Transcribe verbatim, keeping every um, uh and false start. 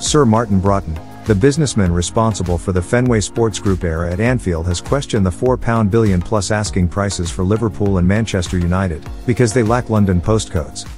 Sir Martin Broughton, the businessman responsible for the Fenway Sports Group era at Anfield, has questioned the four pound billion plus asking prices for Liverpool and Manchester United, because they lack London postcodes.